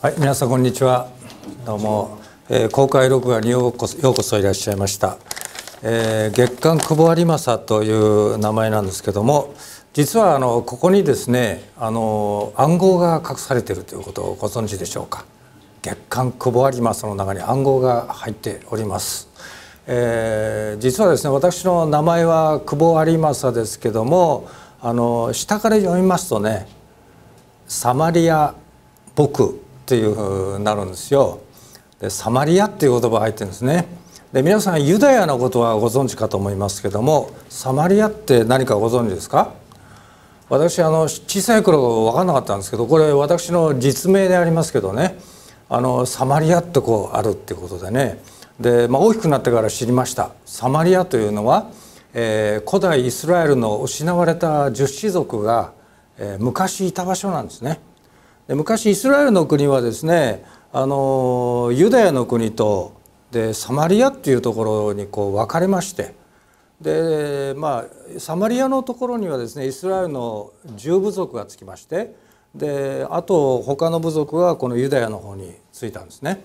はい、皆さんこんにちは。どうも、公開録画にようこそいらっしゃいました。月刊久保有政という名前なんですけども、実はここにですね、暗号が隠されているということをご存知でしょうか。月刊久保有政の中に暗号が入っております。実はですね、私の名前は久保有政ですけども、下から読みますとね、サマリア僕っていうふうになるんですよ。で、サマリアっていう言葉が入ってるんですね。で、皆さんユダヤのことはご存知かと思いますけども、サマリアって何かご存知ですか？私小さい頃分かんなかったんですけど、これ私の実名でありますけどね、サマリアってこうあるっていうことでね。で、まあ、大きくなってから知りました。サマリアというのは、古代イスラエルの失われた十氏族が、昔いた場所なんですね。で、昔イスラエルの国はですね、ユダヤの国とでサマリアっていうところにこう分かれまして、で、まあ、サマリアのところにはですね、イスラエルの10部族がつきまして、であと他の部族はこのユダヤの方についたんですね。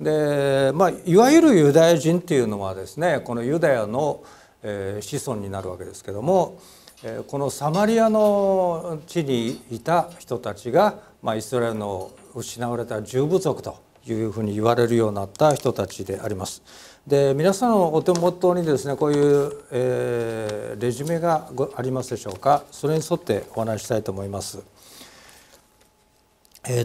で、まあ、いわゆるユダヤ人っていうのはですね、このユダヤの子孫になるわけですけども、このサマリアの地にいた人たちが、まあ、イスラエルの失われた十部族というふうに言われるようになった人たちであります。で、皆さんのお手元にですね、こういう、レジュメがありますでしょうか。それに沿ってお話ししたいと思います。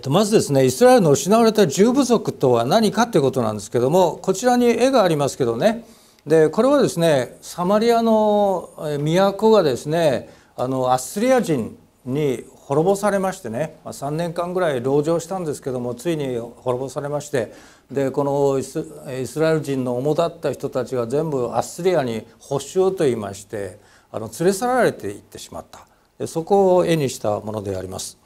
まずですね、イスラエルの失われた十部族とは何かということなんですけども、こちらに絵がありますけどね。で、これはですね、サマリアの都がですね、アッシリア人に滅ぼされましてね、3年間ぐらい籠城したんですけども、ついに滅ぼされまして、でこのイスラエル人の主だった人たちが全部アッシリアに捕囚といいまして、連れ去られていってしまった。で、そこを絵にしたものであります。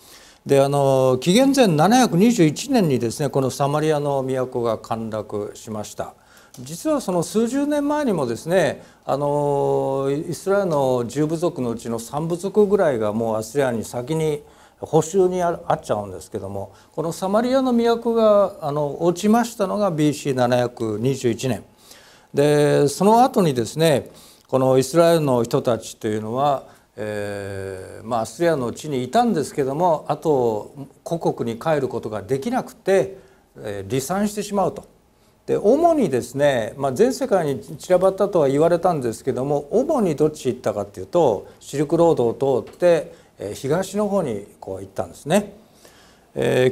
で、紀元前721年にですね、このサマリアの都が陥落しました。実はその数十年前にもですね、イスラエルの10部族のうちの3部族ぐらいがもうアスリアに先に捕囚にあっちゃうんですけども、このサマリアの都が落ちましたのが BC721 年で、その後にですね、このイスラエルの人たちというのは、まあ、アスリアの地にいたんですけども、あと故国に帰ることができなくて、離散してしまうと。で、主にですね、まあ、全世界に散らばったとは言われたんですけども、主にどっち行ったかっていうと、シルクロードを通って東の方にこう行ったんですね。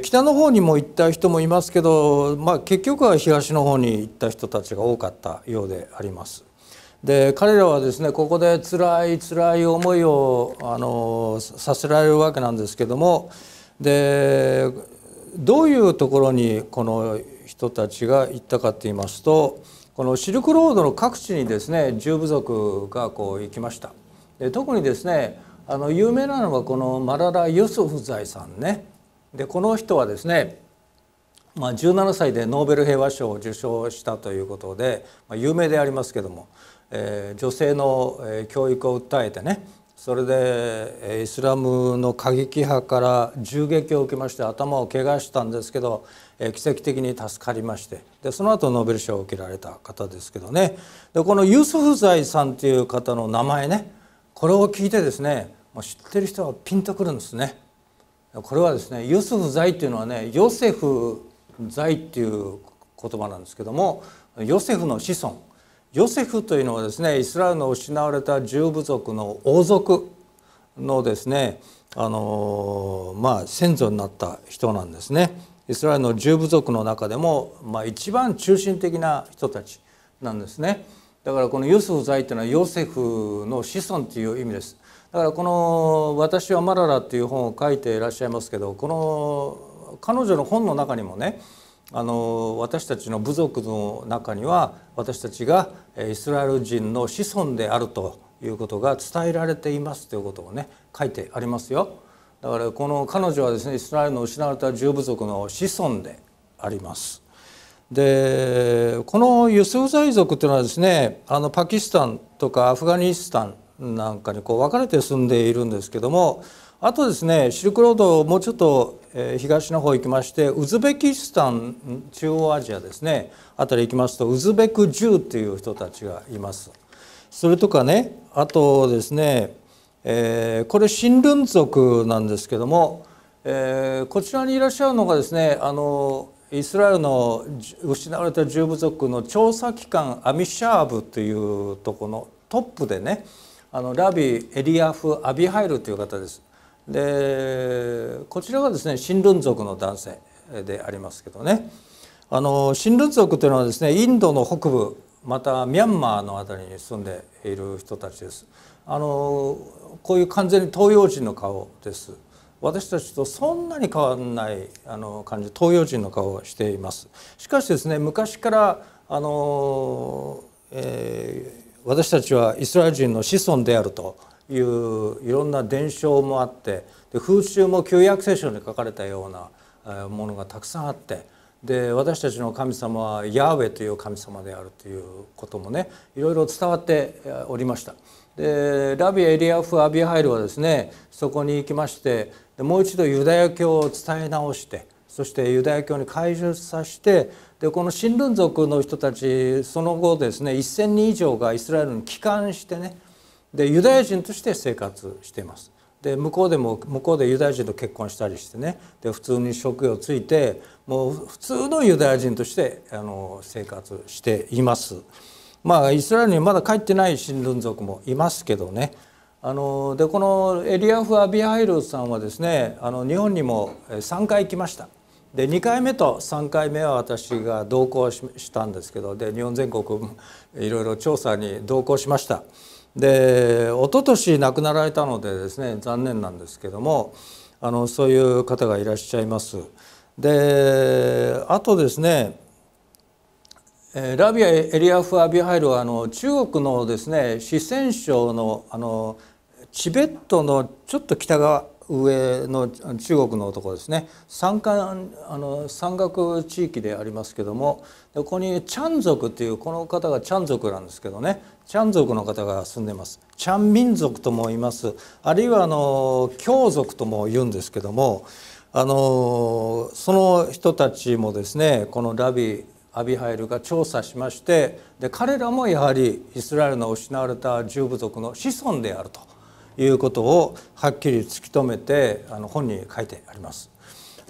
北の方にも行った人もいますけど、まあ、結局は東の方に行った人たちが多かったようであります。で、彼らはですね、ここで辛い思いをさせられるわけなんですけども、でどういうところにこの人たちが行ったかと言いますと、このシルクロードの各地にですね、十部族がこう行きました。で、特にですね、有名なのがこのマララ・ユスフザイさんね。で、この人はですね、まあ、17歳でノーベル平和賞を受賞したということで、まあ、有名でありますけども、女性の教育を訴えてね、それでイスラムの過激派から銃撃を受けまして、頭を怪我したんですけど、奇跡的に助かりまして、でその後ノーベル賞を受けられた方ですけどね。でこのユスフザイさんという方の名前ね、これを聞いてですね、もう知ってる人はピンとくるんですね。これはですね、ユスフザイっていうのはね、ヨセフザイっていう言葉なんですけども、ヨセフの子孫、ヨセフというのはですね、イスラエルの失われた十部族の王族のですね、まあ、先祖になった人なんですね。イスラエルの十部族の中でも、まあ、一番中心的な人たちなんですね。だからこのユスフザイというのはヨセフの子孫という意味です。だからこの「私はマララ」という本を書いていらっしゃいますけど、この彼女の本の中にもね、私たちの部族の中には私たちがイスラエル人の子孫であるということが伝えられていますということをね、書いてありますよ。だからこの彼女はですね、イスラエルの失われた十部族の子孫であります。でこのユスフザイ族というのはですね、パキスタンとかアフガニスタンなんかにこう分かれて住んでいるんですけども、あとですね、シルクロードをもうちょっと東の方行きまして、ウズベキスタン、中央アジアですね、あたり行きますとウズベク・ジューっていう人たちがいます。それとかね、あとですね、これ親ルン族なんですけども、こちらにいらっしゃるのがですね、イスラエルの失われた十部族の調査機関アミシャーブというとこのトップでね、ラビ・エリアフ・アビハイルという方です。でこちらがですね、親ルン族の男性でありますけどね、親ルン族というのはですね、インドの北部またミャンマーの辺りに住んでいる人たちです。こういう完全に東洋人の顔です。私たちとそんなに変わらない感じ、東洋人の顔をしています。しかしですね、昔から私たちはイスラエル人の子孫であるといういろんな伝承もあって、で風習も旧約聖書に書かれたようなものがたくさんあって、で私たちの神様はヤーウェという神様であるということもね、いろいろ伝わっておりました。でラビ・エリアフ・アビハイルはですね、そこに行きまして、でもう一度ユダヤ教を伝え直して、そしてユダヤ教に改宗させて、でこの親ルン族の人たちその後ですね、1,000人以上がイスラエルに帰還してね、でユダヤ人として生活しています。で向こうでユダヤ人と結婚したりしてね、で普通に職業ついて、もう普通のユダヤ人として生活しています。まあイスラエルにまだ帰ってない親ルン族もいますけどね。でこのエリアフ・アビハイルさんはですね、日本にも3回来ました。で2回目と3回目は私が同行したんですけど、で日本全国いろいろ調査に同行しました。で一昨年亡くなられたのでですね、残念なんですけども、そういう方がいらっしゃいます。であとですね、ラビア・エリアフ・アビハイルは中国のですね、四川省のチベットのちょっと北側上の中国のところですね、山岳地域でありますけども、ここにチャン族っていうこの方がチャン族なんですけどね、チャン族の方が住んでます。チャン民族とも言います、あるいは羌族とも言うんですけども、その人たちもですね、このラビ・アビハイルが調査しまして、で彼らもやはりイスラエルの失われた十部族の子孫であるということをはっきり突き止めて本に書いてあります。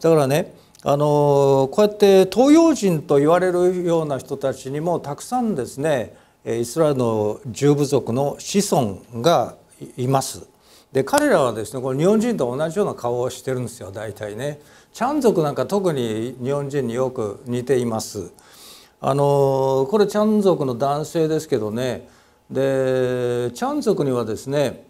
だからね、こうやって東洋人と言われるような人たちにもたくさんですね、イスラエルの十部族の子孫がいます。で彼らはですね、この日本人と同じような顔をしてるんですよ、大体ね。チャン族なんか特に日本人によく似ています。これチャン族の男性ですけどね、でチャン族にはですね、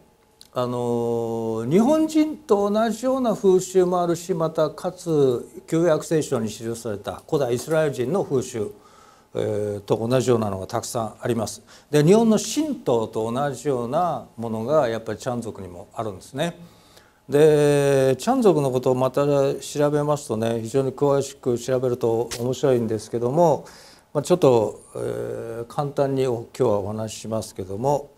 日本人と同じような風習もあるし、またかつ旧約聖書に記された古代イスラエル人の風習、と同じようなのがたくさんあります。で日本の神道と同じようなものがやっぱりチャン族にもあるんですね。でチャン族のことをまた調べますとね、非常に詳しく調べると面白いんですけども、ちょっと、簡単に今日はお話ししますけども、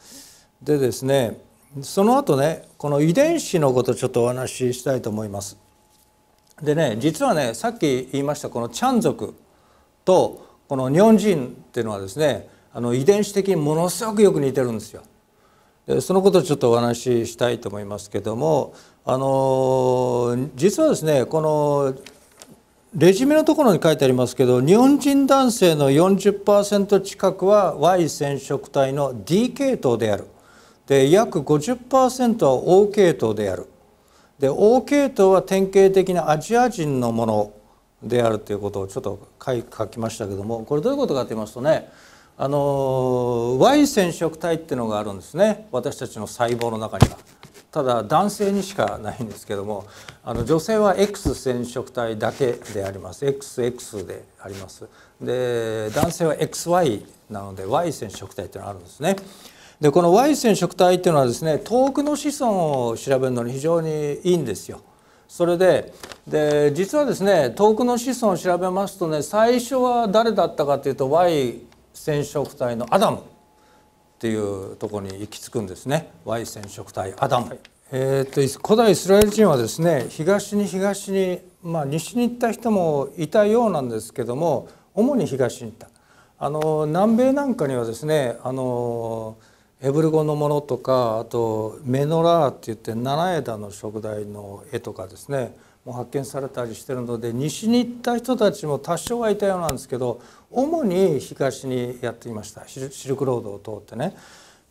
でですね、その後ね、この遺伝子のことちょっとお話ししたいと思います。でね、実はね、さっき言いましたこのチャン族とこの日本人っていうのはですね、遺伝子的にものすごくよく似てるんですよ。でそのことをちょっとお話ししたいと思いますけども、実はですね、このレジュメのところに書いてありますけど、日本人男性の 40% 近くは Y 染色体の D 系統である。で約 50% は O 系統である。で O 系統は典型的なアジア人のものであるということをちょっと書きましたけども、これどういうことかと言いますとね、Y 染色体っていうのがあるんですね、私たちの細胞の中には。ただ男性にしかないんですけども、女性は X 染色体だけであります。 XX であります。で男性は XY なので Y 染色体っていうのがあるんですね。でこの Y 染色体っていうのはですね、遠くの子孫を調べるのに非常にいいんですよ。それで実はですね、遠くの子孫を調べますとね、最初は誰だったかというと Y 染色体のアダムっていうところに行き着くんですね。Y 染色体アダム、古代イスラエル人はですね、東に、西に行った人もいたようなんですけども、主に東に行った。南米なんかにはですね、ヘブル語のものとか、あとメノラーっていって7枝の燭台の絵とかですね、もう発見されたりしてるので、西に行った人たちも多少はいたようなんですけど、主に東にやっていました。シルクロードを通ってね。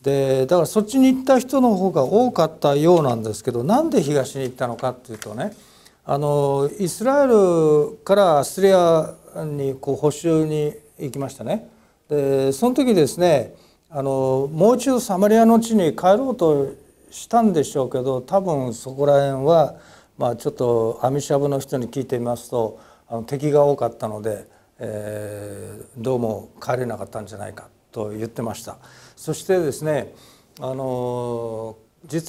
でだからそっちに行った人の方が多かったようなんですけど、なんで東に行ったのかっていうとね、イスラエルからアスリアに捕囚に行きましたね。でその時ですね、もう一度サマリアの地に帰ろうとしたんでしょうけど、多分そこら辺は、ちょっとアミシャブの人に聞いてみますと、敵が多かったので、どうも帰れなかったんじゃないかと言ってました。そしてですね、実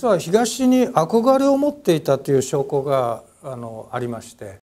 は東に憧れを持っていたという証拠がありまして、